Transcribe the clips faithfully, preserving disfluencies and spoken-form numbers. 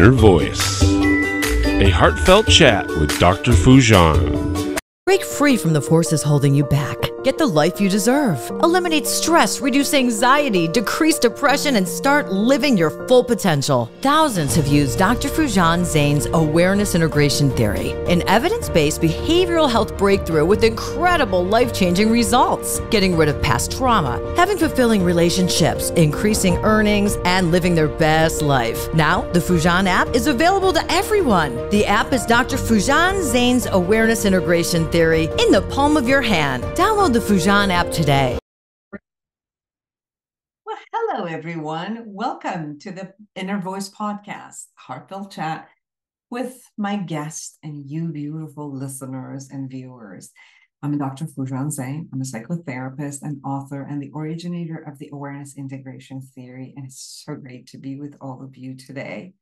inner voice. A heartfelt chat with Doctor Foojan. Break free from the forces holding you back. Get the life you deserve. Eliminate stress, reduce anxiety, decrease depression, and start living your full potential. Thousands have used Doctor Foojan Zeine's Awareness Integration Theory, an evidence-based behavioral health breakthrough with incredible life-changing results. Getting rid of past trauma, having fulfilling relationships, increasing earnings, and living their best life. Now, the Foojan app is available to everyone. The app is Doctor Foojan Zeine's Awareness Integration Theory in the palm of your hand. Download the Foojan app today. Well, hello everyone. Welcome to the Inner Voice Podcast, heartfelt chat with my guest and you beautiful listeners and viewers. I'm Doctor Foojan Zeine. I'm a psychotherapist and author and the originator of the Awareness Integration Theory, and it's so great to be with all of you today.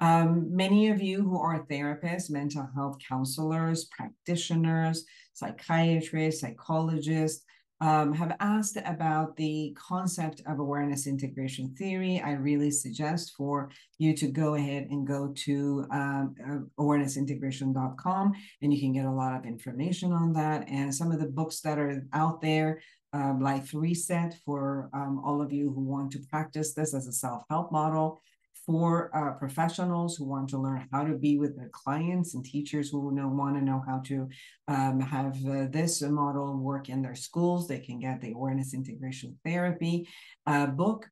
Um, many of you who are therapists, mental health counselors, practitioners, psychiatrists, psychologists, um, have asked about the concept of awareness integration theory. I really suggest for you to go ahead and go to um, awareness integration dot com, and you can get a lot of information on that. And some of the books that are out there, uh, Life Reset, for um, all of you who want to practice this as a self-help model. For uh, professionals who want to learn how to be with their clients, and teachers who know, want to know how to um, have uh, this model work in their schools, they can get the Awareness Integration Therapy uh, book.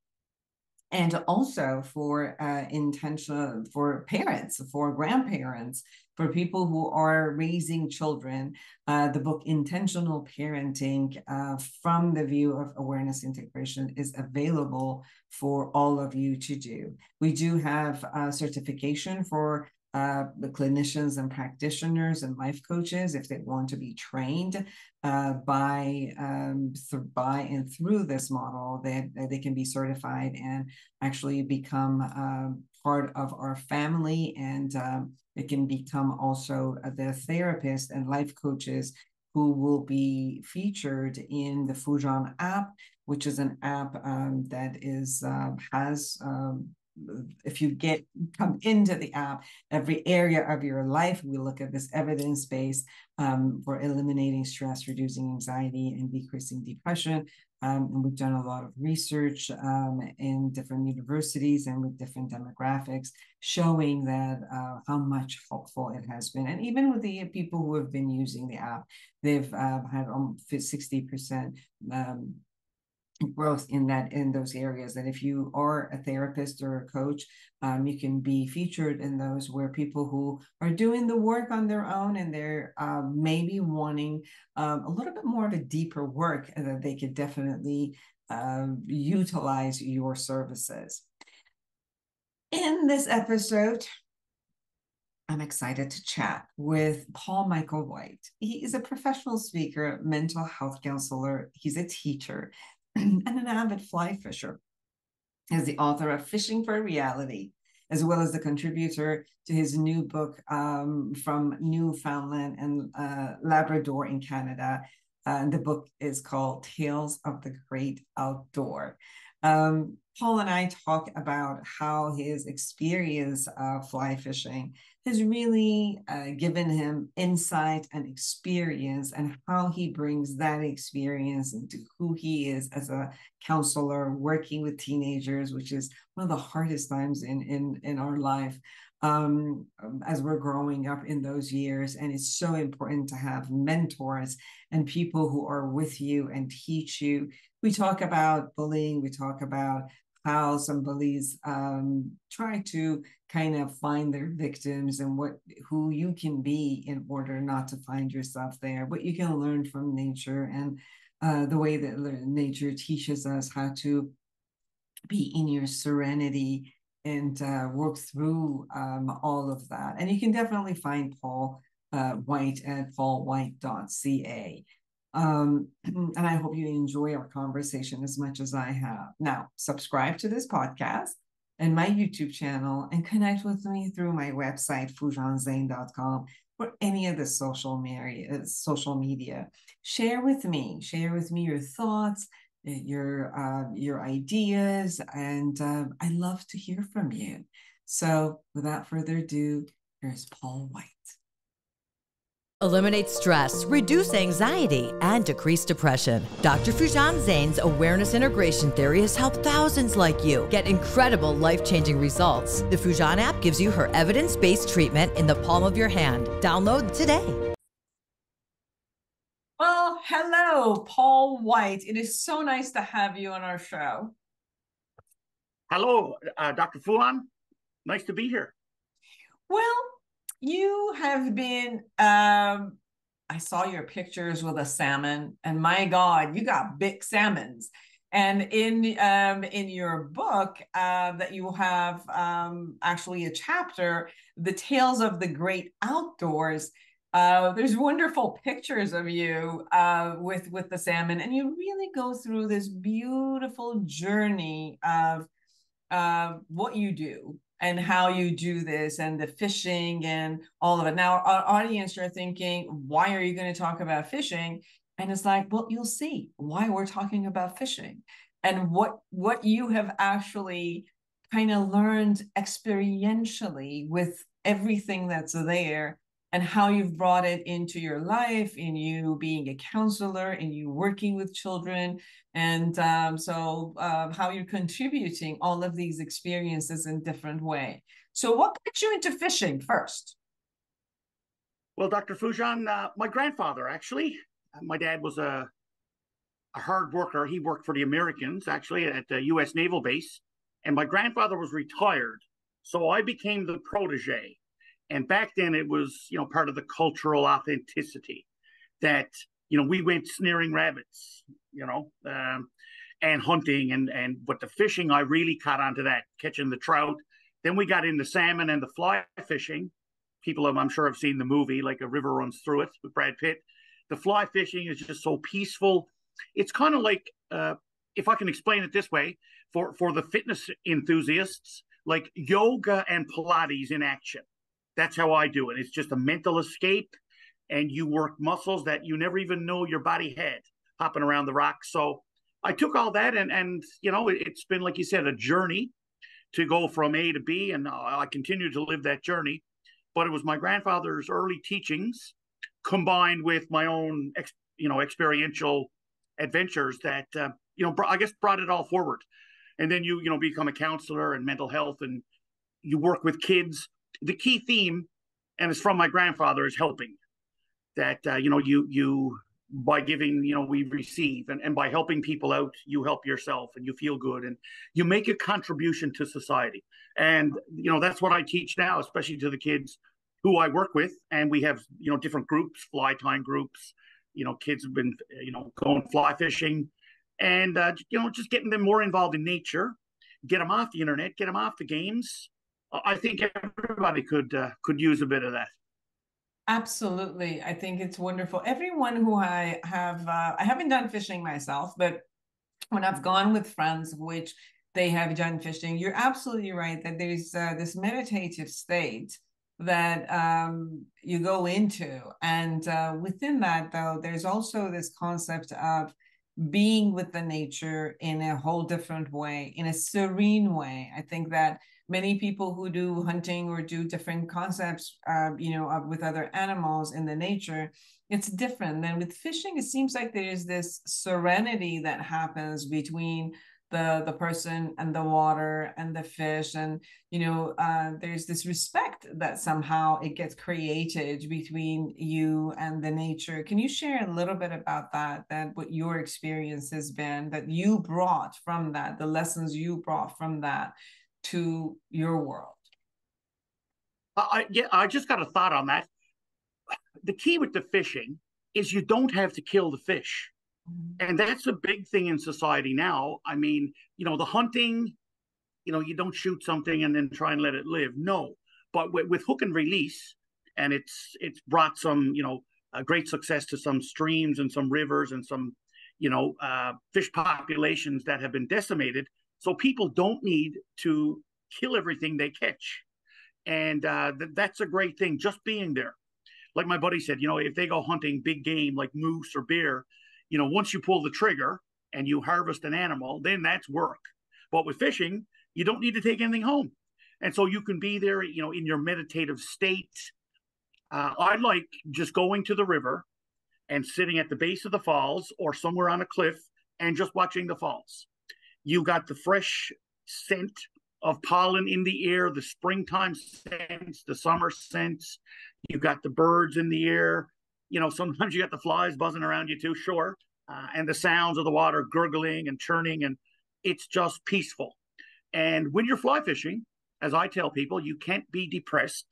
And also for uh, intentional, for parents, for grandparents, for people who are raising children, uh, the book Intentional Parenting uh, from the view of awareness integration is available for all of you to do. We do have a certification for Uh, the clinicians and practitioners and life coaches, if they want to be trained uh, by um, by and through this model, that they, they can be certified and actually become uh, part of our family, and um, it can become also the therapists and life coaches who will be featured in the Foojan app, which is an app um, that is uh, has. Um, If you get come into the app, every area of your life, we look at this evidence base um, for eliminating stress, reducing anxiety, and decreasing depression. Um, and we've done a lot of research um, in different universities and with different demographics, showing that uh, how much helpful it has been. And even with the people who have been using the app, they've uh, had almost sixty percent. Um, growth in that in those areas. And if you are a therapist or a coach, um, you can be featured in those, where people who are doing the work on their own and they're uh, maybe wanting um, a little bit more of a deeper work, and that they could definitely uh, utilize your services. In this episode, I'm excited to chat with Paul Michael White. He is a professional speaker, mental health counselor. He's a teacher and an avid fly fisher. As the author of Fishing for Reality, as well as the contributor to his new book um, from Newfoundland and uh, Labrador in Canada. Uh, and the book is called Tales of the Great Outdoor. Um, Paul and I talk about how his experience of fly fishing has really uh, given him insight and experience, and how he brings that experience into who he is as a counselor working with teenagers, which is one of the hardest times in, in, in our life um, as we're growing up in those years. And it's so important to have mentors and people who are with you and teach you. We talk about bullying. We talk about how some bullies um, try to kind of find their victims, and what who you can be in order not to find yourself there, what you can learn from nature, and uh, the way that nature teaches us how to be in your serenity and uh, work through um, all of that. And you can definitely find Paul uh, White at paul white dot c a. Um, and I hope you enjoy our conversation as much as I have. Now, subscribe to this podcast and my YouTube channel, and connect with me through my website, foojan zeine dot com, or any of the social media, social media. Share with me, share with me your thoughts, your, uh, your ideas, and uh, I love to hear from you. So without further ado, here's Paul White. Eliminate stress, reduce anxiety, and decrease depression. Doctor Foojan Zeine's Awareness Integration Theory has helped thousands like you get incredible life-changing results. The Foojan app gives you her evidence-based treatment in the palm of your hand. Download today. Well, hello, Paul White. It is so nice to have you on our show. Hello, uh, Doctor Foojan. Nice to be here. Well, you have been, um, I saw your pictures with a salmon, and my God, you got big salmons. And in um, in your book uh, that you have um, actually a chapter, The Tales of the Great Outdoors, uh, there's wonderful pictures of you uh, with, with the salmon. And you really go through this beautiful journey of uh, what you do and how you do this and the fishing and all of it. Now, our audience are thinking, why are you going to talk about fishing? And it's like, well, you'll see why we're talking about fishing and what, what you have actually kind of learned experientially with everything that's there and how you've brought it into your life, in you being a counselor, in you working with children, and um, so uh, how you're contributing all of these experiences in different way. So what got you into fishing first? Well, Doctor Foojan, uh, my grandfather, actually, my dad was a, a hard worker. He worked for the Americans, actually, at the U S Naval Base, and my grandfather was retired, so I became the protege. And back then it was, you know, part of the cultural authenticity that, you know, we went snaring rabbits, you know, um, and hunting and, and but the fishing, I really caught onto that, catching the trout. Then we got into salmon and the fly fishing. People, have, I'm sure, have seen the movie, like A River Runs Through It with Brad Pitt. The fly fishing is just so peaceful. It's kind of like, uh, if I can explain it this way, for, for the fitness enthusiasts, like yoga and Pilates in action. That's how I do it. It's just a mental escape, and you work muscles that you never even know your body had, hopping around the rocks. So I took all that, and, and you know, it's been, like you said, a journey to go from A to B, and I continue to live that journey. But it was my grandfather's early teachings combined with my own, ex, you know, experiential adventures that, uh, you know, I guess brought it all forward. And then you, you know, become a counselor in mental health, and you work with kids. The key theme, and it's from my grandfather, is helping. That, uh, you know, you, you by giving, you know, we receive. And, and by helping people out, you help yourself and you feel good. And you make a contribution to society. And, you know, that's what I teach now, especially to the kids who I work with. And we have, you know, different groups, fly time groups. You know, kids have been, you know, going fly fishing. And, uh, you know, just getting them more involved in nature. Get them off the internet. Get them off the games. I think everybody could uh, could use a bit of that. Absolutely. I think it's wonderful. Everyone who I have, uh, I haven't done fishing myself, but when I've gone with friends, which they have done fishing, you're absolutely right that there's uh, this meditative state that um, you go into. And uh, within that, though, there's also this concept of being with the nature in a whole different way, in a serene way. I think that many people who do hunting or do different concepts, uh, you know, uh, with other animals in the nature, it's different than with fishing. It seems like there's this serenity that happens between the, the person and the water and the fish. And, you know, uh, there's this respect that somehow it gets created between you and the nature. Can you share a little bit about that, that what your experience has been, that you brought from that, the lessons you brought from that to your world? I, yeah, I just got a thought on that. The key with the fishing is you don't have to kill the fish. Mm-hmm. And that's a big thing in society now. I mean, you know, the hunting, you know, you don't shoot something and then try and let it live. No, but with, with hook and release, and it's it's brought some, you know, uh, great success to some streams and some rivers and some, you know, uh, fish populations that have been decimated. So people don't need to kill everything they catch. And uh, th that's a great thing, just being there. Like my buddy said, you know, if they go hunting big game like moose or bear, you know, once you pull the trigger and you harvest an animal, then that's work. But with fishing, you don't need to take anything home. And so you can be there, you know, in your meditative state. Uh, I like just going to the river and sitting at the base of the falls or somewhere on a cliff and just watching the falls. You got the fresh scent of pollen in the air, the springtime scents, the summer scents. You got the birds in the air. You know, sometimes you got the flies buzzing around you too, sure. Uh, and the sounds of the water gurgling and churning, and it's just peaceful. And when you're fly fishing, as I tell people, you can't be depressed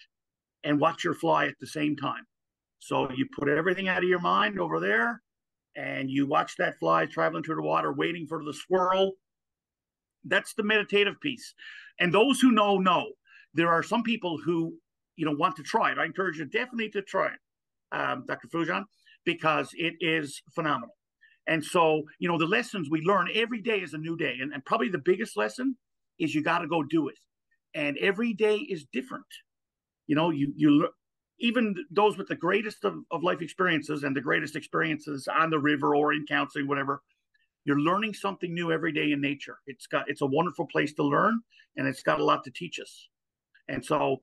and watch your fly at the same time. So you put everything out of your mind over there, and you watch that fly traveling through the water, waiting for the swirl. That's the meditative piece. And those who know, know. There are some people who, you know, want to try it. I encourage you definitely to try it, um, Doctor Foojan, because it is phenomenal. And so, you know, the lessons we learn every day is a new day. And, and probably the biggest lesson is you got to go do it. And every day is different. You know, you you even those with the greatest of, of life experiences and the greatest experiences on the river or in counseling, whatever, you're learning something new every day in nature. It's got it's a wonderful place to learn, and it's got a lot to teach us. And so,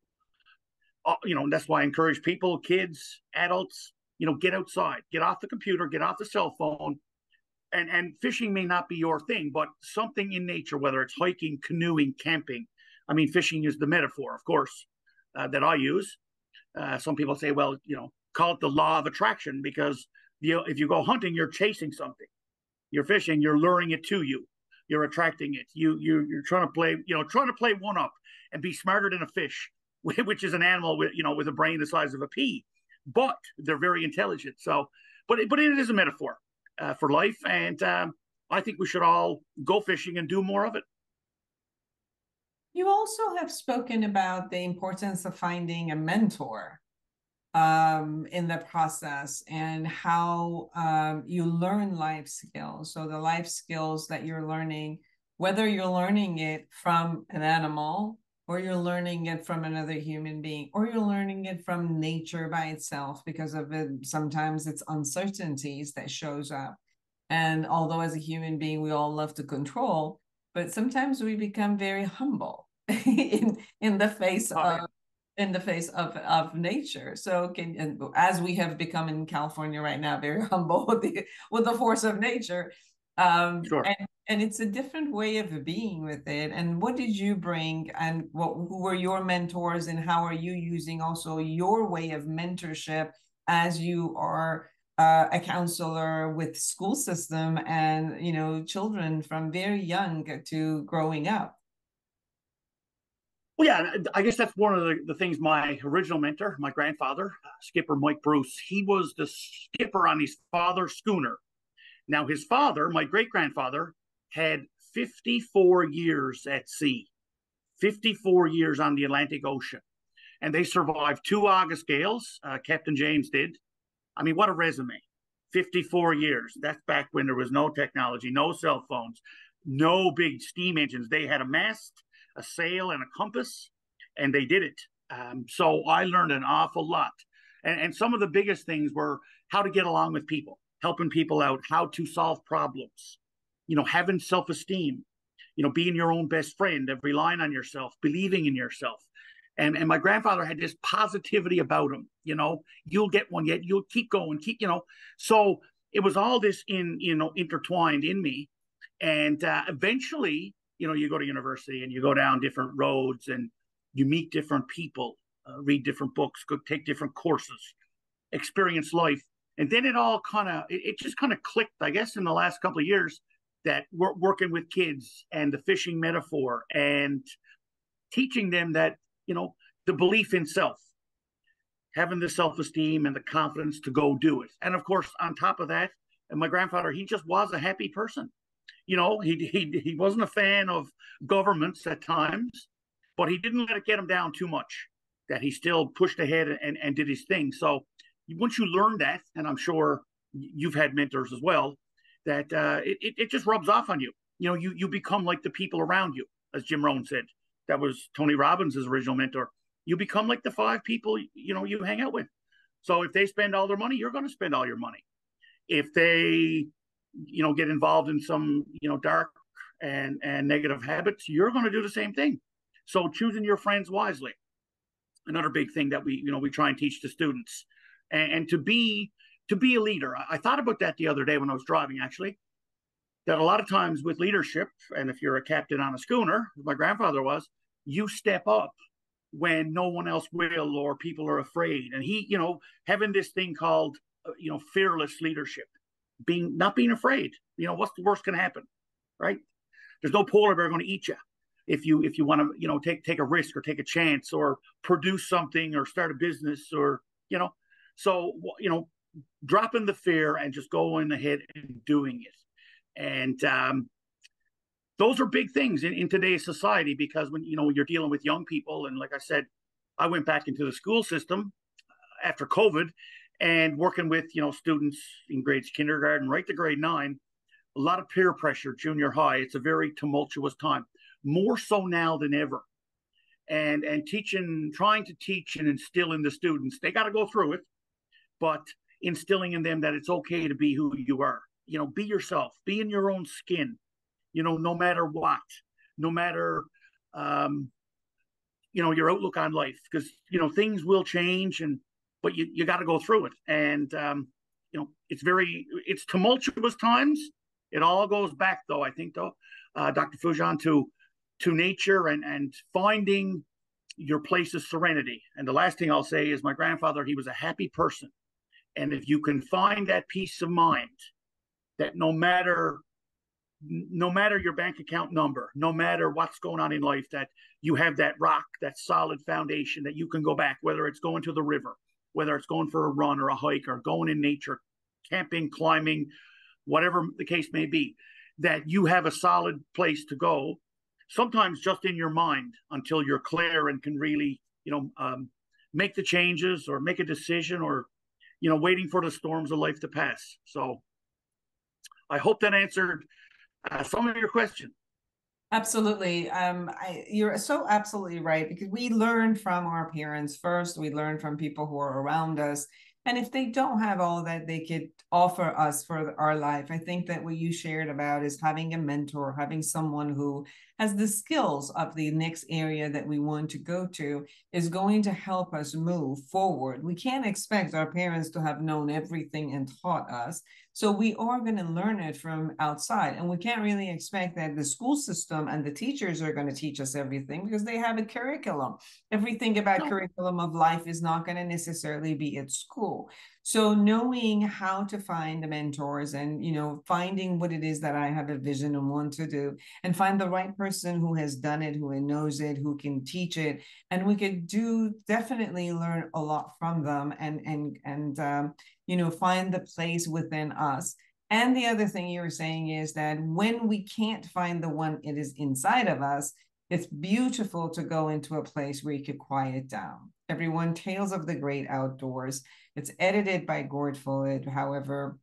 uh, you know, that's why I encourage people, kids, adults, you know, get outside, get off the computer, get off the cell phone. And, and fishing may not be your thing, but something in nature, whether it's hiking, canoeing, camping. I mean, fishing is the metaphor, of course, uh, that I use. Uh, some people say, well, you know, call it the law of attraction, because you, if you go hunting, you're chasing something. You're fishing, you're luring it to you. You're attracting it. You, you, you're trying to play, you know, trying to play one up and be smarter than a fish, which is an animal with, you know, with a brain the size of a pea. But they're very intelligent. So, but it, but it is a metaphor uh, for life. And um, I think we should all go fishing and do more of it. You also have spoken about the importance of finding a mentor um, in the process, and how um, you learn life skills. So the life skills that you're learning, whether you're learning it from an animal, or you're learning it from another human being, or you're learning it from nature by itself, because of it, sometimes it's uncertainties that shows up. And although as a human being, we all love to control, but sometimes we become very humble in, in the face of, in the face of, of nature. So can, and as we have become in California right now, very humble with the, with the force of nature. Um, sure. and, and it's a different way of being with it. And what did you bring, and what, who were your mentors, and how are you using also your way of mentorship as you are uh, a counselor with school system and, you know, children from very young to growing up? Well, yeah, I guess that's one of the, the things my original mentor, my grandfather, Skipper Mike Bruce, he was the skipper on his father's schooner. Now, his father, my great-grandfather, had fifty-four years at sea, fifty-four years on the Atlantic Ocean. And they survived two August gales. Uh, Captain James did. I mean, what a resume. fifty-four years. That's back when there was no technology, no cell phones, no big steam engines. They had a mast, a sail, and a compass, and they did it. Um, so I learned an awful lot. And, and some of the biggest things were how to get along with people, helping people out, how to solve problems, you know, having self-esteem, you know, being your own best friend and relying on yourself, believing in yourself. And, and my grandfather had this positivity about him, you know, you'll get one yet, you'll keep going, keep, you know. So it was all this in, you know, intertwined in me. And uh, eventually, you know, you go to university and you go down different roads and you meet different people, uh, read different books, go take different courses, experience life. And then it all kind of, it just kind of clicked, I guess, in the last couple of years, that we're working with kids and the fishing metaphor and teaching them that, you know, the belief in self, having the self-esteem and the confidence to go do it. And of course, on top of that, and my grandfather, he just was a happy person. You know, he, he, he wasn't a fan of governments at times, but he didn't let it get him down too much, that he still pushed ahead and, and did his thing. So once you learn that, and I'm sure you've had mentors as well, that uh, it, it just rubs off on you. You know, you you become like the people around you, as Jim Rohn said. That was Tony Robbins' original mentor. You become like the five people, you know, you hang out with. So if they spend all their money, you're going to spend all your money. If they, you know, get involved in some, you know, dark and, and negative habits, you're going to do the same thing. So choosing your friends wisely, another big thing that we, you know, we try and teach the students. And, and to be to be a leader, I, I thought about that the other day when I was driving, actually, that a lot of times with leadership, and if you're a captain on a schooner, as my grandfather was, you step up when no one else will or people are afraid. And he, you know, having this thing called, you know, fearless leadership, being not being afraid. You know, what's the worst can happen, right? There's no polar bear going to eat you if you if you want to, you know, take take a risk or take a chance or produce something or start a business or, you know. So, you know, dropping the fear and just going ahead and doing it. And um, those are big things in, in today's society, because when, you know, you're dealing with young people, and like I said, I went back into the school system after COVID and working with, you know, students in grades kindergarten right to grade nine, a lot of peer pressure, junior high. It's a very tumultuous time, more so now than ever. And, and teaching, trying to teach and instill in the students, they got to go through it, but instilling in them that it's okay to be who you are. You know, be yourself, be in your own skin, you know, no matter what, no matter, um, you know, your outlook on life, because, you know, things will change, and, but you, you got to go through it. And, um, you know, it's very, it's tumultuous times. It all goes back, though, I think, though, uh, Doctor Foojan, to, to nature and, and finding your place of serenity. And the last thing I'll say is my grandfather, he was a happy person. And if you can find that peace of mind that no matter, no matter your bank account number, no matter what's going on in life, that you have that rock, that solid foundation that you can go back, whether it's going to the river, whether it's going for a run or a hike or going in nature, camping, climbing, whatever the case may be, that you have a solid place to go, sometimes just in your mind, until you're clear and can really, you know, um, make the changes or make a decision, or, you know, waiting for the storms of life to pass. So I hope that answered uh, some of your question. Absolutely. Um, I, you're so absolutely right, because we learn from our parents first. We learn from people who are around us. And if they don't have all that they could offer us for our life, I think that what you shared about is having a mentor, having someone who has the skills of the next area that we want to go to, is going to help us move forward. We can't expect our parents to have known everything and taught us. So we are going to learn it from outside. And we can't really expect that the school system and the teachers are going to teach us everything, because they have a curriculum. If we think about no. curriculum of life is not going to necessarily be at school. So knowing how to find the mentors and, you know, finding what it is that I have a vision and want to do, and find the right person who has done it, who knows it, who can teach it. And we could do definitely learn a lot from them, and, and, and, um, you know, find the place within us. And the other thing you were saying is that when we can't find the one, it is inside of us. It's beautiful to go into a place where you could quiet down. Everyone, Tales of the Great Outdoors. It's edited by Gord Follett. However,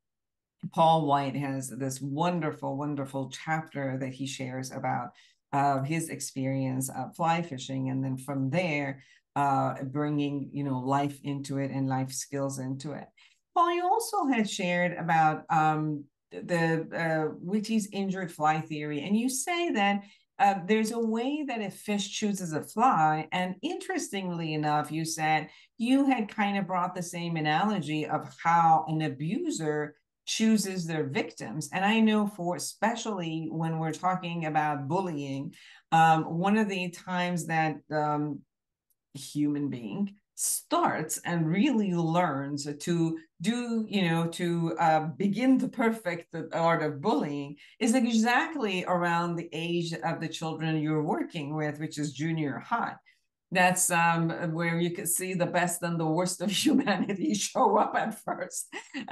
Paul White has this wonderful, wonderful chapter that he shares about uh, his experience of fly fishing. And then from there, uh, bringing, you know, life into it and life skills into it. Paul, you also had shared about um, the uh, Witchy's injured fly theory. And you say that Uh, there's a way that a fish chooses a fly. And interestingly enough, you said you had kind of brought the same analogy of how an abuser chooses their victims. And I know for, especially when we're talking about bullying, um, one of the times that um, a human being starts and really learns to do, you know, to uh, begin to perfect the art of bullying is exactly around the age of the children you're working with, which is junior high. That's um, where you can see the best and the worst of humanity show up at first.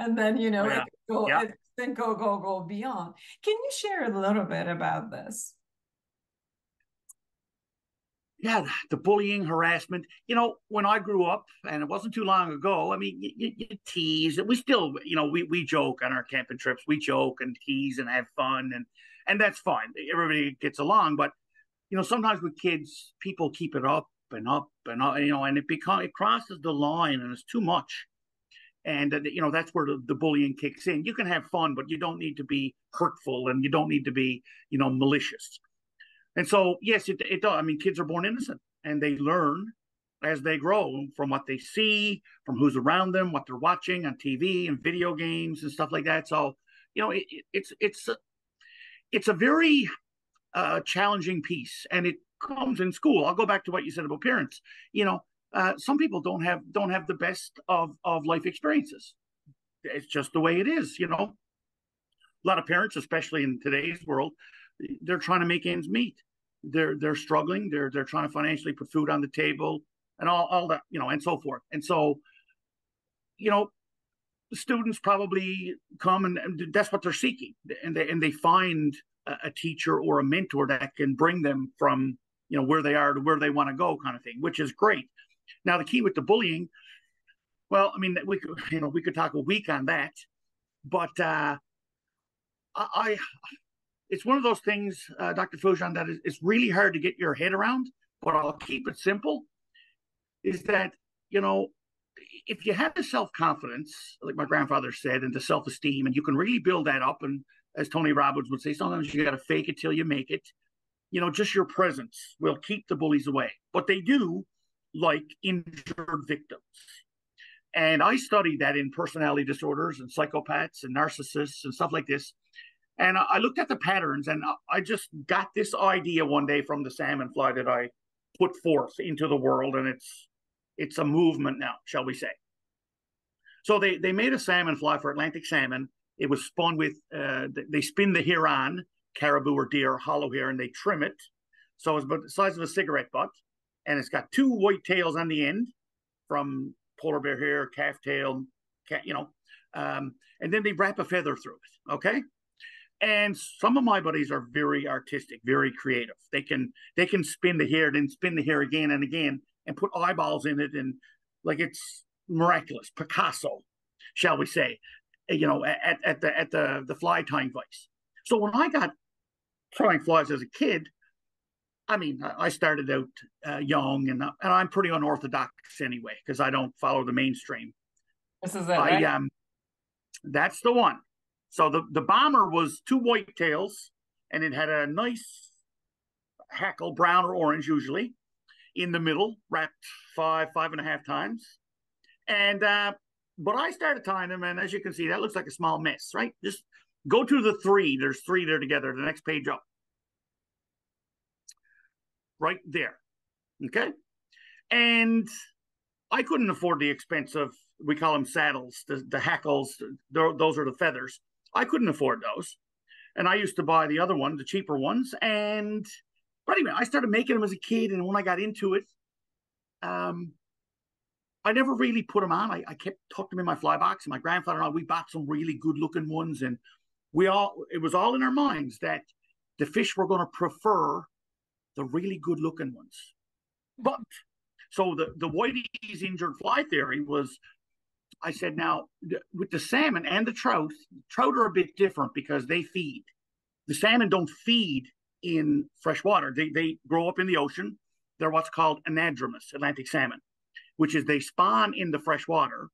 And then, you know, yeah. it go, yeah. it then go, go, go beyond. Can you share a little bit about this? Yeah, the bullying, harassment. You know, when I grew up, and it wasn't too long ago, I mean, you, you tease. We still, you know, we, we joke on our camping trips. We joke and tease and have fun, and, and that's fine. Everybody gets along. But, you know, sometimes with kids, people keep it up and up and up, you know, and it becomes, it crosses the line, and it's too much. And, uh, you know, that's where the, the bullying kicks in. You can have fun, but you don't need to be hurtful, and you don't need to be, you know, malicious. And so, yes, it, it does. I mean, kids are born innocent, and they learn as they grow from what they see, from who's around them, what they're watching on T V and video games and stuff like that. So, you know, it, it's it's it's a very uh, challenging piece, and it comes in school. I'll go back to what you said about parents. You know, uh, some people don't have don't have the best of of life experiences. It's just the way it is. You know, a lot of parents, especially in today's world, they're trying to make ends meet. They're they're struggling. They're they're trying to financially put food on the table and all all that, you know, and so forth. And so, you know, students probably come and, and that's what they're seeking, and they and they find a, a teacher or a mentor that can bring them from, you know, where they are to where they want to go, kind of thing, which is great. Now, the key with the bullying, well, I mean, we could, you know, we could talk a week on that, but uh, I. I It's one of those things, uh, Doctor Foojan, that is, it's really hard to get your head around, but I'll keep it simple, is that, you know, if you have the self-confidence, like my grandfather said, and the self-esteem, and you can really build that up, and as Tony Robbins would say, sometimes you got to fake it till you make it, you know, just your presence will keep the bullies away. But they do like injured victims. And I studied that in personality disorders and psychopaths and narcissists and stuff like this. And I looked at the patterns, and I just got this idea one day from the salmon fly that I put forth into the world, and it's it's a movement now, shall we say. So they, they made a salmon fly for Atlantic salmon. It was spun with, uh, they spin the hair on, caribou or deer, hollow hair, and they trim it. So it's about the size of a cigarette butt, and it's got two white tails on the end from polar bear hair, calf tail, cat, you know, um, and then they wrap a feather through it, okay? And some of my buddies are very artistic, very creative. They can they can spin the hair, then spin the hair again and again, and put eyeballs in it, and like it's miraculous, Picasso, shall we say? You know, at at the at the the fly tying vice. So when I got trying flies as a kid, I mean, I started out uh, young, and and I'm pretty unorthodox anyway because I don't follow the mainstream. This is it, right? I, um, that's the one. So the, the bomber was two white tails, and it had a nice hackle, brown or orange usually, in the middle, wrapped five, five and a half times. And, uh, but I started tying them, and as you can see, that looks like a small mess, right? Just go to the three. There's three there together, the next page up. Right there, okay? And I couldn't afford the expense of, we call them saddles, the, the hackles, the, those are the feathers. I couldn't afford those, and I used to buy the other one, the cheaper ones. And but anyway, I started making them as a kid, and when I got into it, um, I never really put them on. I, I kept tucked them in my fly box. And my grandfather and I, we bought some really good-looking ones, and we all it was all in our minds that the fish were going to prefer the really good-looking ones. But so the the Witchy's injured fly theory was. I said, now, with the salmon and the trout, trout are a bit different because they feed. The salmon don't feed in fresh water. They, they grow up in the ocean. They're what's called anadromous, Atlantic salmon, which is they spawn in the fresh water,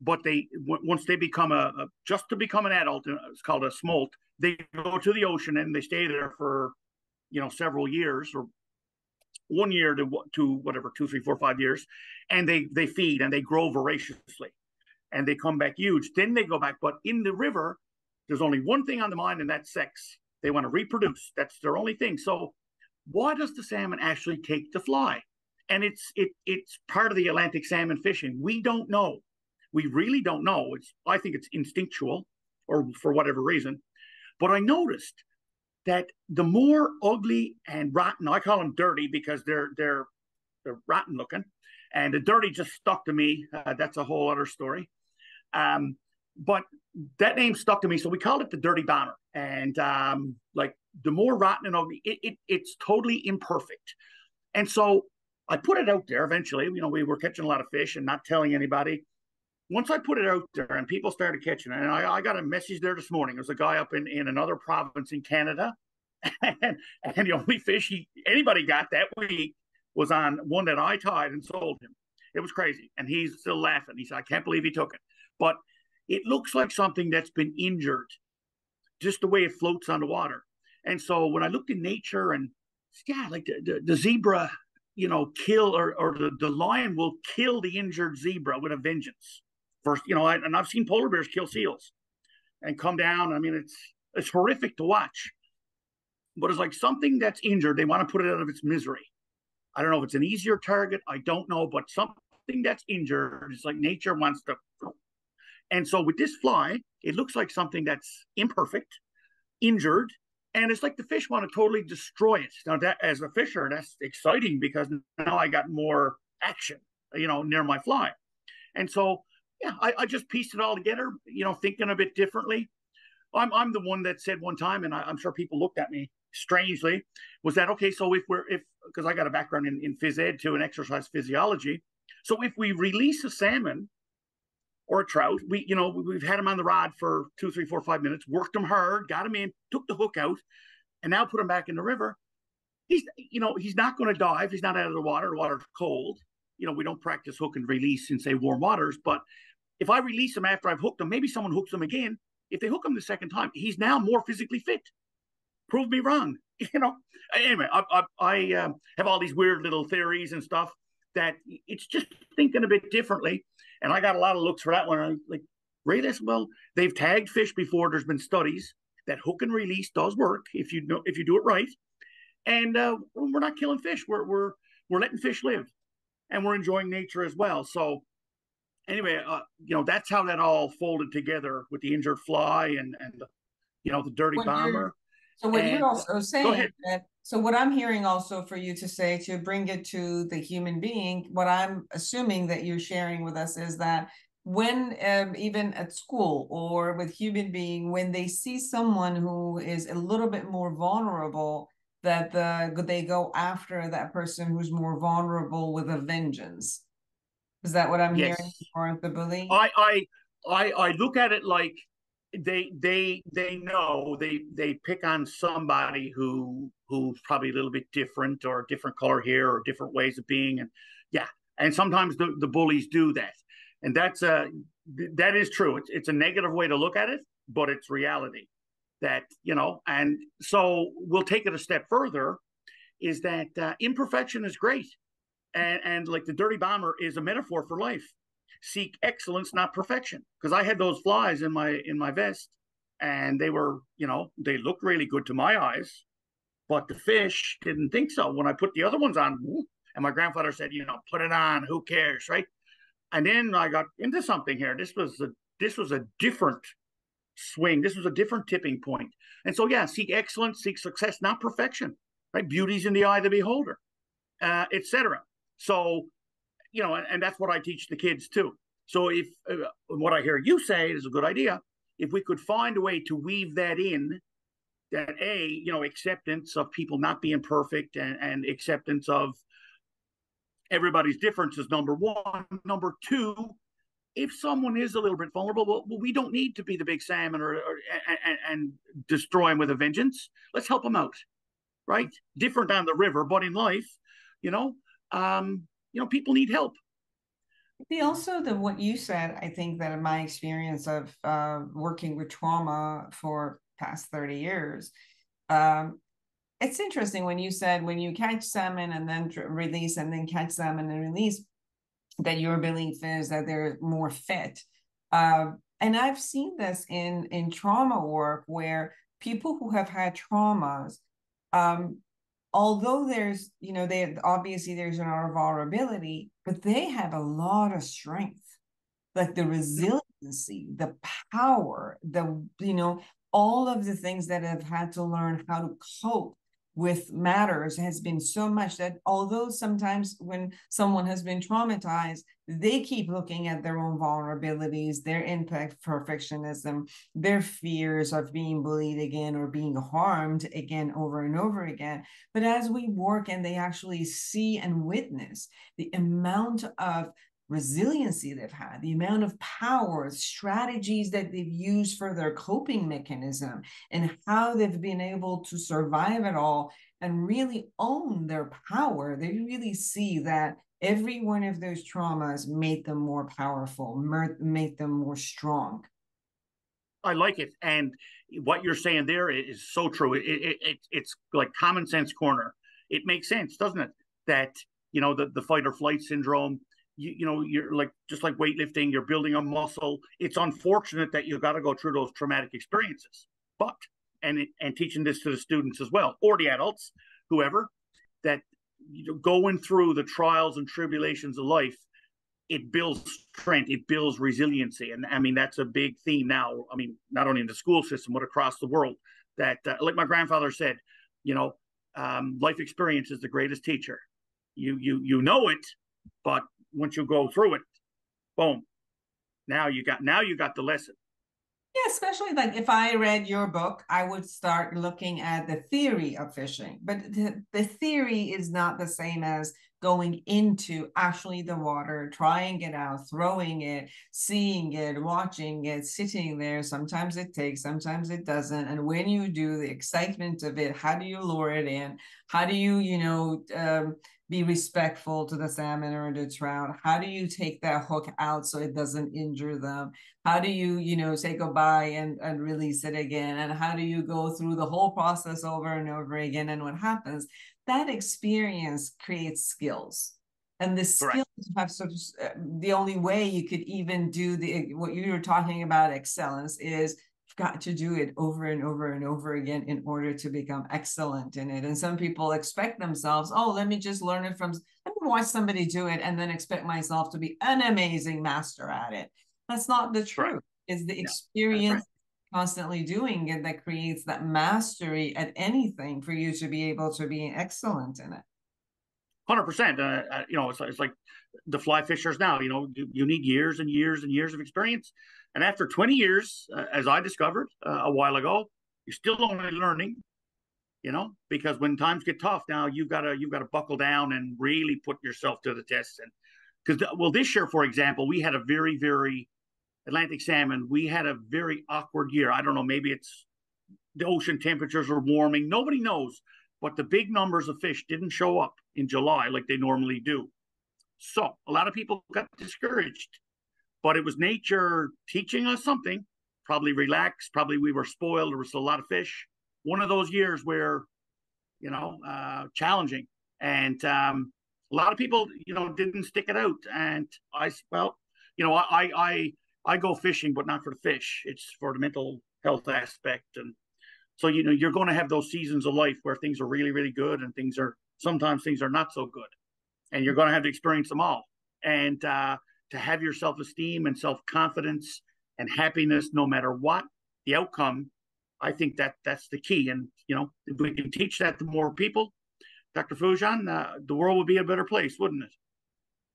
but they w once they become a, a, just to become an adult, it's called a smolt, they go to the ocean and they stay there for, you know, several years or one year to, to whatever, two, three, four, five years, and they, they feed and they grow voraciously. And they come back huge. Then they go back. But in the river, there's only one thing on the mind, and that's sex. They want to reproduce. That's their only thing. So why does the salmon actually take the fly? And it's it it's part of the Atlantic salmon fishing. We don't know. We really don't know. It's I think it's instinctual or for whatever reason. But I noticed that the more ugly and rotten, I call them dirty because they're they're they're rotten looking. And the dirty just stuck to me. Uh, that's a whole other story. Um, but that name stuck to me, so we called it the dirty bomber. And um, like the more rotten and ugly, it, it, it's totally imperfect. And so I put it out there eventually. You know, we were catching a lot of fish and not telling anybody. Once I put it out there and people started catching it, and I, I got a message there this morning. There was a guy up in, in another province in Canada, and, and the only fish he, anybody got that week was on one that I tied and sold him. It was crazy, and he's still laughing. He said, I can't believe he took it. But it looks like something that's been injured, just the way it floats on the water. And so when I looked in nature and yeah, like the, the, the zebra, you know, kill or, or the, the lion will kill the injured zebra with a vengeance. First, you know, I, and I've seen polar bears kill seals and come down. I mean, it's it's horrific to watch. But it's like something that's injured, they want to put it out of its misery. I don't know if it's an easier target. I don't know. But something that's injured, it's like nature wants to. And so with this fly, it looks like something that's imperfect, injured. And it's like the fish want to totally destroy it. Now, that, as a fisher, that's exciting because now I got more action, you know, near my fly. And so, yeah, I, I just pieced it all together, you know, thinking a bit differently. I'm I'm the one that said one time, and I, I'm sure people looked at me strangely, was that, okay, so if we're, if because I got a background in, in phys ed too, and exercise physiology. So if we release a salmon or a trout, we, you know, we've had them on the rod for two, three, four, five minutes, worked them hard, got them in, took the hook out, and now put them back in the river. He's, you know, he's not going to dive. He's not out of the water. The water's cold. You know, we don't practice hook and release in, say, warm waters. But if I release him after I've hooked him, maybe someone hooks him again. If they hook him the second time, he's now more physically fit. Prove me wrong, you know. Anyway, I, I, I um, have all these weird little theories and stuff that it's just thinking a bit differently. And I got a lot of looks for that one. I'm like, Ray, that's, well, they've tagged fish before. There's been studies that hook and release does work if you know if you do it right. And uh, we're not killing fish. We're we're we're letting fish live, and we're enjoying nature as well. So. Anyway, uh, you know, that's how that all folded together with the injured fly and, and you know, the dirty bomber. So what and, you're also saying, that, so what I'm hearing also for you to say, to bring it to the human being, what I'm assuming that you're sharing with us is that when um, even at school or with human being, when they see someone who is a little bit more vulnerable, that the, they go after that person who's more vulnerable with a vengeance. Is that what I'm yes. hearing? Or the bully? I, I I I look at it like they they they know they they pick on somebody who who's probably a little bit different or a different color here or different ways of being, and yeah, and sometimes the, the bullies do that, and that's a that is true. It's it's a negative way to look at it, but it's reality that you know, and so we'll take it a step further. Is that uh, imperfection is great. And, and like the dirty bomber is a metaphor for life. Seek excellence, not perfection. Because I had those flies in my in my vest, and they were, you know, they looked really good to my eyes, but the fish didn't think so. When I put the other ones on, and my grandfather said, you know, put it on, who cares, right? And then I got into something here. This was a this was a different swing. This was a different tipping point. And so yeah, seek excellence, seek success, not perfection. Right? Beauty's in the eye of the beholder, uh, et cetera. So, you know, and, and that's what I teach the kids too. So if uh, what I hear you say is a good idea, if we could find a way to weave that in, that A, you know, acceptance of people not being perfect and, and acceptance of everybody's difference is number one. Number two, if someone is a little bit vulnerable, well, well we don't need to be the big salmon or, or and, and destroy them with a vengeance. Let's help them out, right? Different on the river, but in life, you know, Um, you know, people need help. The also the what you said, I think that in my experience of uh, working with trauma for past thirty years, um, it's interesting when you said when you catch salmon and then release and then catch salmon and release, that your belief is that they're more fit. Uh, and I've seen this in in trauma work where people who have had traumas, um, although there's, you know, they obviously there's an our vulnerability, but they have a lot of strength, like the resiliency, the power, the, you know, all of the things that have had to learn how to cope with matters has been so much that although sometimes when someone has been traumatized, they keep looking at their own vulnerabilities, their impact, perfectionism, their fears of being bullied again or being harmed again over and over again. But as we work and they actually see and witness the amount of resiliency they've had, the amount of power, strategies that they've used for their coping mechanism, and how they've been able to survive it all and really own their power. They really see that every one of those traumas made them more powerful, made them more strong. I like it. And what you're saying there is so true. It, it, it, it's like common sense corner. it makes sense, doesn't it? That, you know, the, the fight or flight syndrome, you, you know, you're like, just like weightlifting, you're building a muscle. It's unfortunate that you've got to go through those traumatic experiences, but, and, it, and teaching this to the students as well, or the adults, whoever, that you know, going through the trials and tribulations of life, it builds strength, it builds resiliency. And I mean, that's a big theme now. I mean, not only in the school system, but across the world, that uh, like my grandfather said, you know, um, life experience is the greatest teacher. You, you, you know it, but once you go through it, boom, now you got, now you got the lesson. Yeah, especially like if I read your book, I would start looking at the theory of fishing. But the, the theory is not the same as going into actually the water, trying it out, throwing it, seeing it, watching it, sitting there. Sometimes it takes, sometimes it doesn't. And when you do, the excitement of it, how do you lure it in? How do you, you know, um, be respectful to the salmon or the trout? How do you take that hook out so it doesn't injure them? How do you, you know, say goodbye and, and release it again? And how do you go through the whole process over and over again? And what happens? That experience creates skills, and the skills Correct. have sort of uh, the only way you could even do the what you were talking about excellence is you've got to do it over and over and over again in order to become excellent in it. And some people expect themselves, oh, let me just learn it from, let me watch somebody do it and then expect myself to be an amazing master at it. That's not the truth. Right. It's the yeah. experience. Constantly doing it that creates that mastery at anything for you to be able to be excellent in it. one hundred percent. Uh, you know, it's, it's like the fly fishers now, you know, you need years and years and years of experience. And after twenty years, uh, as I discovered uh, a while ago, you're still only learning, you know, because when times get tough now, you've got to, you've got to buckle down and really put yourself to the test. And because, well, this year, for example, we had a very, very, Atlantic salmon, we had a very awkward year. I don't know, maybe it's the ocean temperatures are warming. Nobody knows, but the big numbers of fish didn't show up in July like they normally do. So a lot of people got discouraged, but it was nature teaching us something, probably relaxed, probably we were spoiled. There was a lot of fish. One of those years where, you know, uh, challenging. And um, a lot of people, you know, didn't stick it out. And I, well, you know, I, I, I go fishing, but not for the fish. It's for the mental health aspect. And so, you know, you're going to have those seasons of life where things are really, really good and things are, sometimes things are not so good. And you're going to have to experience them all. And uh, to have your self-esteem and self-confidence and happiness, no matter what the outcome, I think that that's the key. And, you know, if we can teach that to more people, Doctor Foojan, uh, the world would be a better place, wouldn't it?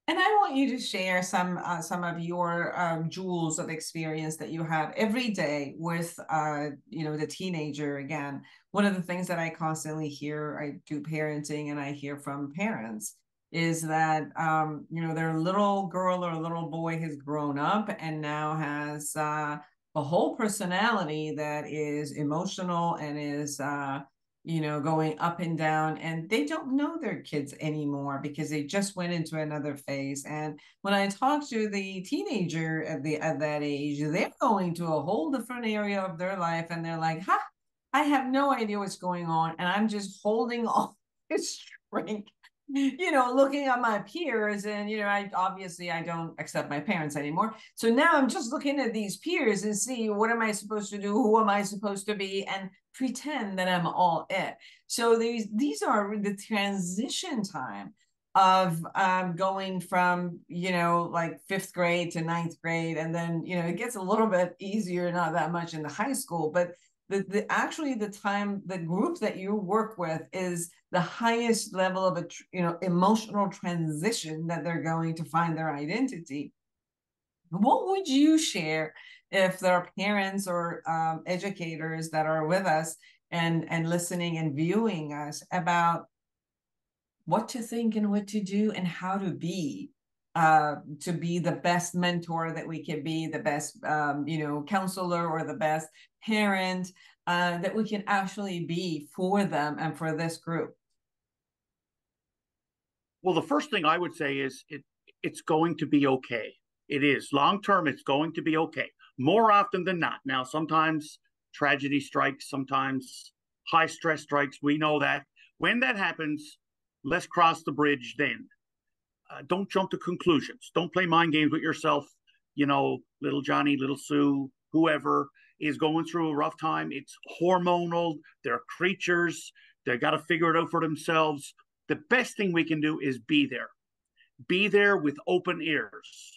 And I want you to share some uh, some of your um, jewels of experience that you have every day with, uh, you know, the teenager. Again, one of the things that I constantly hear, I do parenting and I hear from parents is that, um, you know, their little girl or little boy has grown up and now has uh, a whole personality that is emotional and is, uh, you know, going up and down, and they don't know their kids anymore because they just went into another phase. And when I talk to the teenager at the at that age, they're going to a whole different area of their life, and they're like, "Ha, I have no idea what's going on, and I'm just holding on this shrink." You know, looking at my peers and, you know, I obviously I don't accept my parents anymore. So now I'm just looking at these peers and see what am I supposed to do? Who am I supposed to be? And pretend that I'm all it. So these, these are the transition time of um, going from, you know, like fifth grade to ninth grade. And then, you know, it gets a little bit easier, not that much in the high school, but The, the actually the time the group that you work with is the highest level of a you know emotional transition that they're going to find their identity. What would you share if there are parents or um, educators that are with us and and listening and viewing us about what to think and what to do and how to be? Uh, to be the best mentor that we can be, the best, um, you know, counselor or the best parent uh, that we can actually be for them and for this group? Well, the first thing I would say is it it's going to be okay. It is. Long term, it's going to be okay. More often than not. Now, sometimes tragedy strikes, sometimes high stress strikes. We know that. When that happens, Let's cross the bridge then. Uh, don't jump to conclusions. Don't play mind games with yourself. You know, little Johnny, little Sue, whoever is going through a rough time. It's hormonal. They're creatures. They've got to figure it out for themselves. The best thing we can do is be there. Be there with open ears.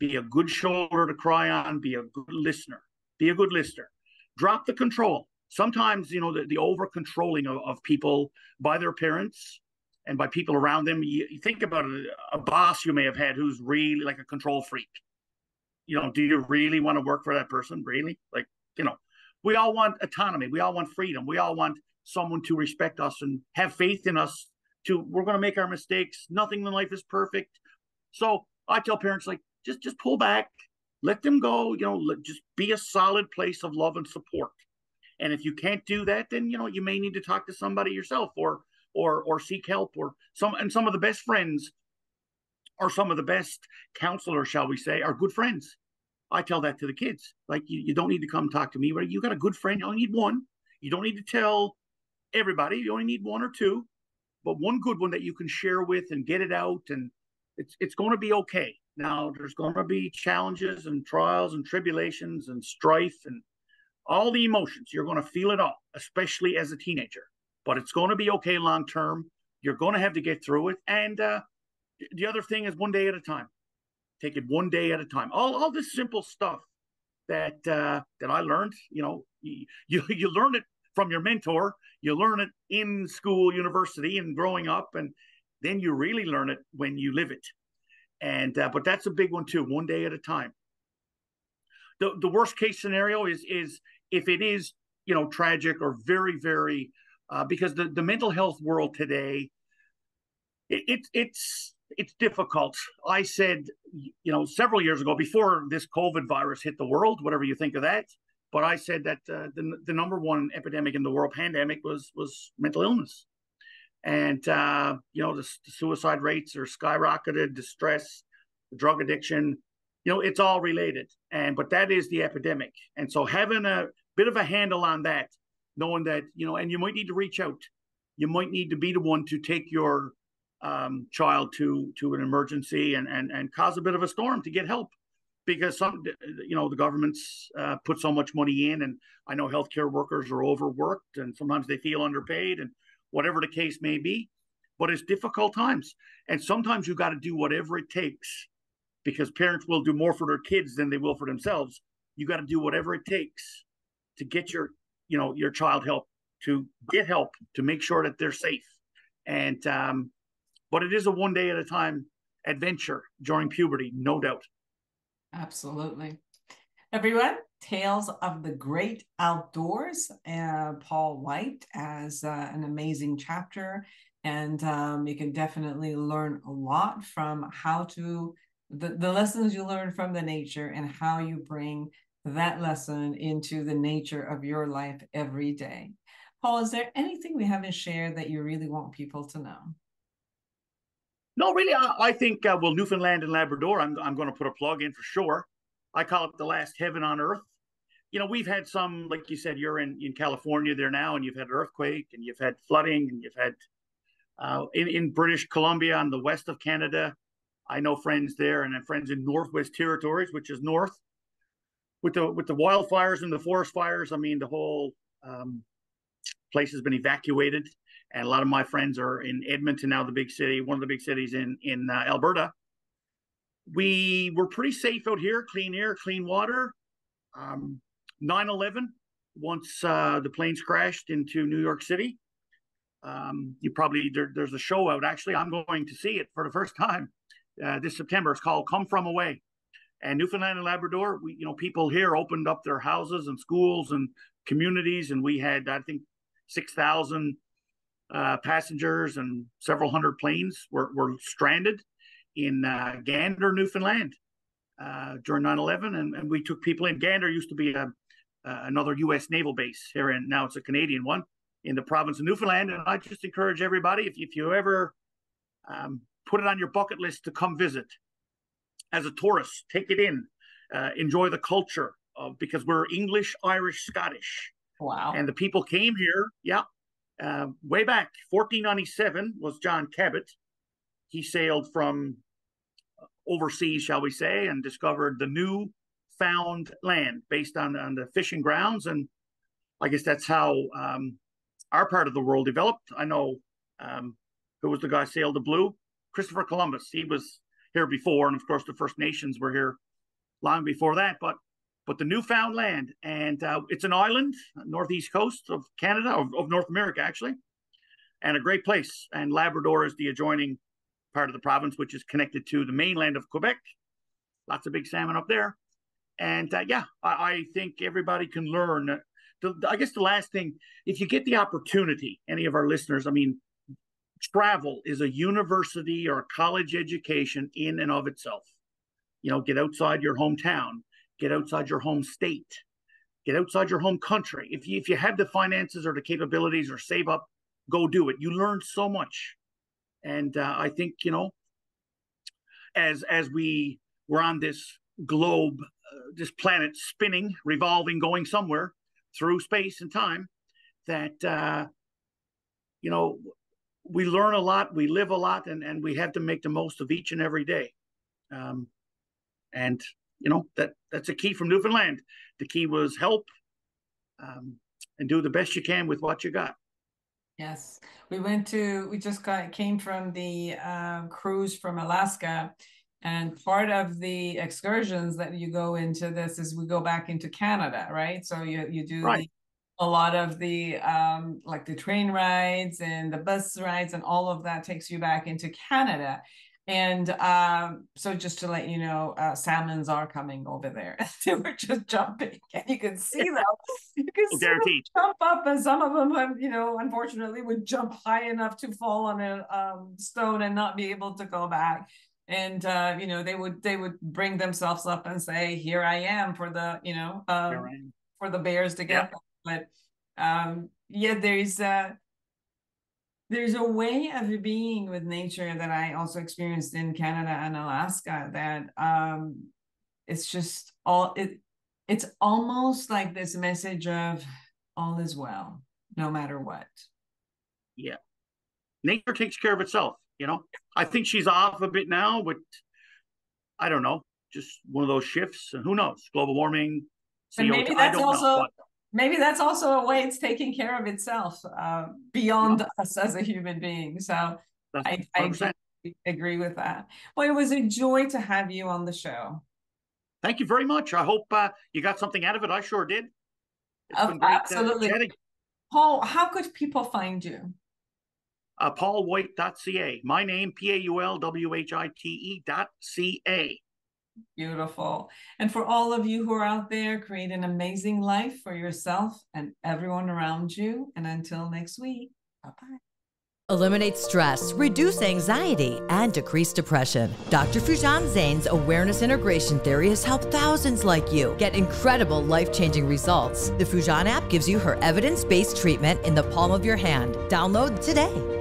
Be a good shoulder to cry on. Be a good listener. Be a good listener. Drop the control. Sometimes, you know, the, the over-controlling of, of people by their parents and by people around them. You, you think about a, a boss you may have had who's really like a control freak. You know, do you really want to work for that person? Really? Like, you know, we all want autonomy. We all want freedom. We all want someone to respect us and have faith in us. To, we're going to make our mistakes. Nothing in life is perfect. So I tell parents, like, just just pull back, let them go, you know, let, just be a solid place of love and support. And if you can't do that, then, you know, you may need to talk to somebody yourself or or or seek help or some. And some of the best friends or some of the best counselors, shall we say, are good friends. I tell that to the kids. Like, you, you don't need to come talk to me, but you got a good friend. You only need one. You don't need to tell everybody. You only need one or two, but one good one that you can share with and get it out. And it's it's going to be okay. Now, there's going to be challenges and trials and tribulations and strife and all the emotions. You're going to feel it all, especially as a teenager. But it's going to be okay long term. You're going to have to get through it. And uh, the other thing is one day at a time. Take it one day at a time. All all this simple stuff that uh, that I learned. You know, you you learn it from your mentor. You learn it in school, university, and growing up, and then you really learn it when you live it. And uh, but that's a big one too. One day at a time. The the worst case scenario is is if it is, you know, tragic or very very uh, because the the mental health world today, it, it it's it's difficult. I said, you know, several years ago, before this COVID virus hit the world, whatever you think of that. But I said that uh, the the number one epidemic in the world, pandemic, was was mental illness. And, uh, you know, the, the suicide rates are skyrocketed, the stress, the drug addiction, you know, it's all related. And but that is the epidemic. And so having a bit of a handle on that, knowing that, you know, and you might need to reach out. You might need to be the one to take your um, child to to an emergency and, and, and cause a bit of a storm to get help. Because some, you know, the government's uh, put so much money in, and I know healthcare workers are overworked, and sometimes they feel underpaid, and whatever the case may be, but it's difficult times, and sometimes you got to do whatever it takes, because parents will do more for their kids than they will for themselves. You got to do whatever it takes to get your, you know, your child help, to get help, to make sure that they're safe, and um, but it is a one day at a time adventure during puberty, no doubt. Absolutely. Everyone, Tales of the Great Outdoors, uh, Paul White as uh, an amazing chapter. And um, you can definitely learn a lot from how to, the, the lessons you learn from the nature and how you bring that lesson into the nature of your life every day. Paul, is there anything we haven't shared that you really want people to know? No, really, I, I think, uh, well, Newfoundland and Labrador, I'm, I'm going to put a plug in for sure. I call it the last heaven on earth. You know, we've had some, like you said, you're in, in California there now, and you've had an earthquake, and you've had flooding, and you've had, uh, in, in British Columbia, on the west of Canada, I know friends there, and I have friends in Northwest Territories, which is north, with the, with the wildfires and the forest fires. I mean, the whole um, place has been evacuated. And a lot of my friends are in Edmonton now, the big city, one of the big cities in, in uh, Alberta. We were pretty safe out here, clean air, clean water. Um, nine eleven, once uh, the planes crashed into New York City. Um, you probably, there, there's a show out, actually. I'm going to see it for the first time uh, this September. It's called Come From Away. And Newfoundland and Labrador, we, you know, people here opened up their houses and schools and communities. And we had, I think, six thousand Uh, passengers, and several hundred planes were, were stranded in uh, Gander, Newfoundland uh, during nine eleven. And, and we took people in. Gander used to be a, uh, another U S naval base here, and now it's a Canadian one in the province of Newfoundland. And I just encourage everybody, if, if you ever um, put it on your bucket list to come visit as a tourist, take it in, uh, enjoy the culture of, because we're English, Irish, Scottish. Wow. And the people came here, yeah. Uh, way back, fourteen ninety-seven was John Cabot. He sailed from overseas, shall we say, and discovered the Newfoundland land based on, on the fishing grounds. And I guess that's how um, our part of the world developed. I know um, who was the guy who sailed the Blue? Christopher Columbus. He was here before. And of course, the First Nations were here long before that. But but the Newfoundland, and uh, it's an island, northeast coast of Canada, of, of North America, actually, and a great place. And Labrador is the adjoining part of the province, which is connected to the mainland of Quebec. Lots of big salmon up there. And uh, yeah, I, I think everybody can learn. The, I guess the last thing, if you get the opportunity, any of our listeners, I mean, travel is a university or a college education in and of itself. You know, get outside your hometown. Get outside your home state, get outside your home country. If you, if you have the finances or the capabilities or save up, go do it. You learn so much. And uh, I think, you know, as, as we were on this globe, uh, this planet spinning, revolving, going somewhere through space and time, that, uh, you know, we learn a lot, we live a lot, and, and we have to make the most of each and every day. Um, and You know, that that's a key from Newfoundland. The key was help um, and do the best you can with what you got. Yes, we went to, we just got, came from the uh, cruise from Alaska. And part of the excursions that you go into this is we go back into Canada, right? So you, you do right. the, a lot of the, um, like the train rides and the bus rides and all of that takes you back into Canada. And um, so just to let you know, uh, salmons are coming over there. They were just jumping, and you can see them. You can see them jump up, and some of them, you know, unfortunately would jump high enough to fall on a um, stone and not be able to go back. And, uh, you know, they would they would bring themselves up and say, here I am for the, you know, um, for the bears to get them. But um, yeah, there's... Uh, There's a way of being with nature that I also experienced in Canada and Alaska that um, it's just all, it, it's almost like this message of all is well, no matter what. Yeah. Nature takes care of itself, you know. I think she's off a bit now, but I don't know, just one of those shifts. And who knows? Global warming, C O two, maybe that's I don't also know. But Maybe that's also a way it's taking care of itself uh, beyond yeah. us as a human being. So I, I agree with that. Well, it was a joy to have you on the show. Thank you very much. I hope uh, you got something out of it. I sure did. It's oh, been great, absolutely. Uh, Paul, how could people find you? Uh, paul white dot c a. My name, P A U L W H I T E dot C A. Beautiful. And for all of you who are out there, create an amazing life for yourself and everyone around you. And until next week, bye-bye. Eliminate stress, reduce anxiety, and decrease depression. Doctor Foojan Zeine's Awareness Integration Theory has helped thousands like you get incredible life-changing results. The Foojan app gives you her evidence-based treatment in the palm of your hand. Download today.